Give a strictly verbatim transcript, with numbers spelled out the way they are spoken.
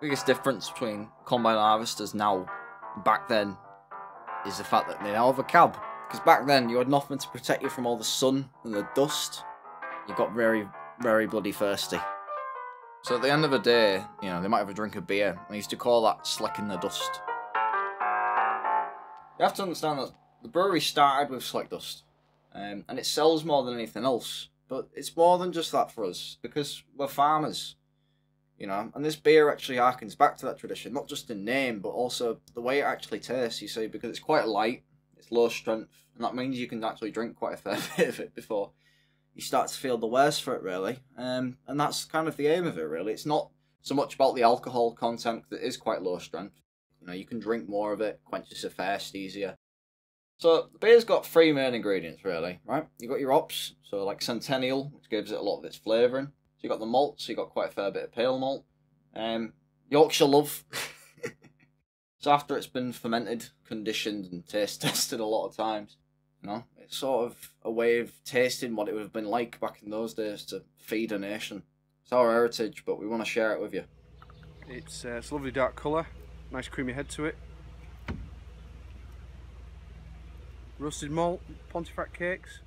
biggest difference between combine harvesters now and back then is the fact that they now have a cab. Because back then you had nothing to protect you from all the sun and the dust. You got very, very bloody thirsty. So at the end of the day, you know, they might have a drink of beer. And they used to call that slecking the dust. You have to understand that the brewery started with Sleck Dust. Um, and it sells more than anything else. But it's more than just that for us, because we're farmers. You know, and this beer actually harkens back to that tradition, not just in name, but also the way it actually tastes, you see, because it's quite light, it's low strength, and that means you can actually drink quite a fair bit of it before you start to feel the worst for it, really. Um, and that's kind of the aim of it, really. It's not so much about the alcohol content, because it is quite low strength. You know, you can drink more of it, quenches your thirst easier. So, the beer's got three main ingredients, really, right? You've got your hops, so like Centennial, which gives it a lot of its flavouring. So you've got the malt, so you've got quite a fair bit of pale malt. Um, Yorkshire Love. So after it's been fermented, conditioned and taste tested a lot of times, you know, it's sort of a way of tasting what it would have been like back in those days to feed a nation. It's our heritage, but we want to share it with you. It's, uh, it's a lovely dark colour, nice creamy head to it. Roasted malt, Pontefract Cakes.